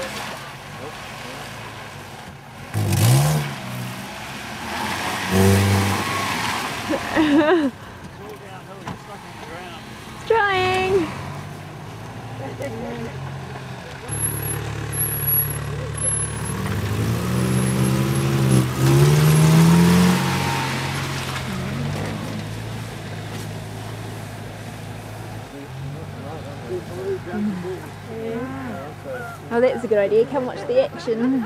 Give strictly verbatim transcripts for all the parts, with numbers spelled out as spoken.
Nope. It's trying. Oh, that's a good idea. Come watch the action.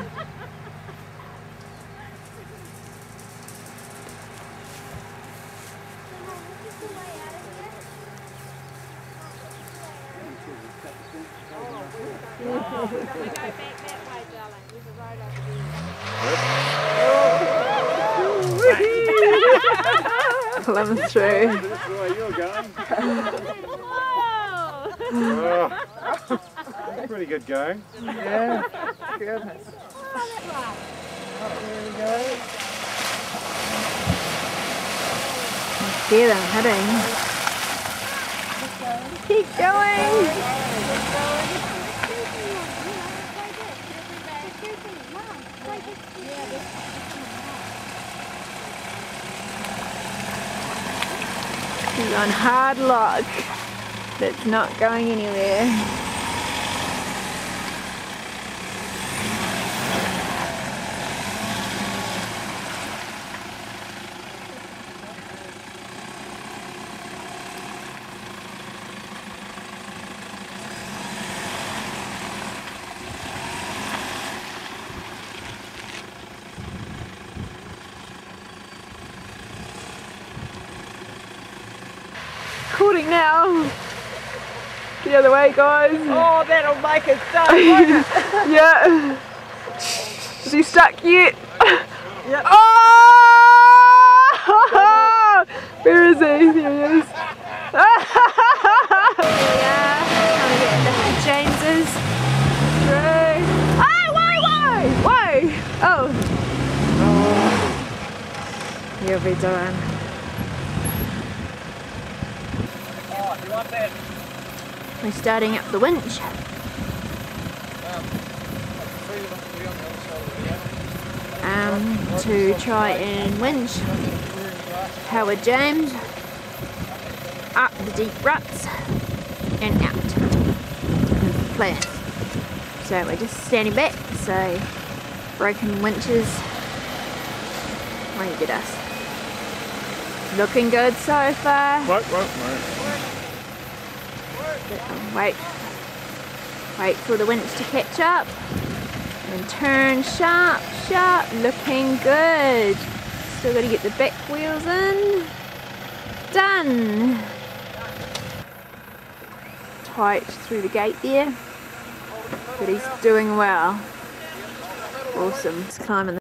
Lemon tree. That's where you're going. Oh, that's a pretty good going. Yeah. Good. Oh, there we go. I see them heading. Keep going. Keep going. Keep going. She's on hard luck. That's not going anywhere. Holding now. Get the other way, guys. Oh, that'll make it start, won't it? Yeah. Is he stuck yet? Yep. Oh! Where is he? There he is. Here we are. Trying to get into Howard James's. Through. Oh, why, why? Why? Oh. You'll be doing. We're starting up the winch. Um, to try and winch Howard James up the deep ruts and out of the plan. So we're just standing back, so broken winches won't get us. Looking good so far. Right, right, right. Wait, wait for the winch to catch up and turn sharp, sharp, looking good. Still got to get the back wheels in. Done. Tight through the gate there, but he's doing well. Awesome. He's climbing the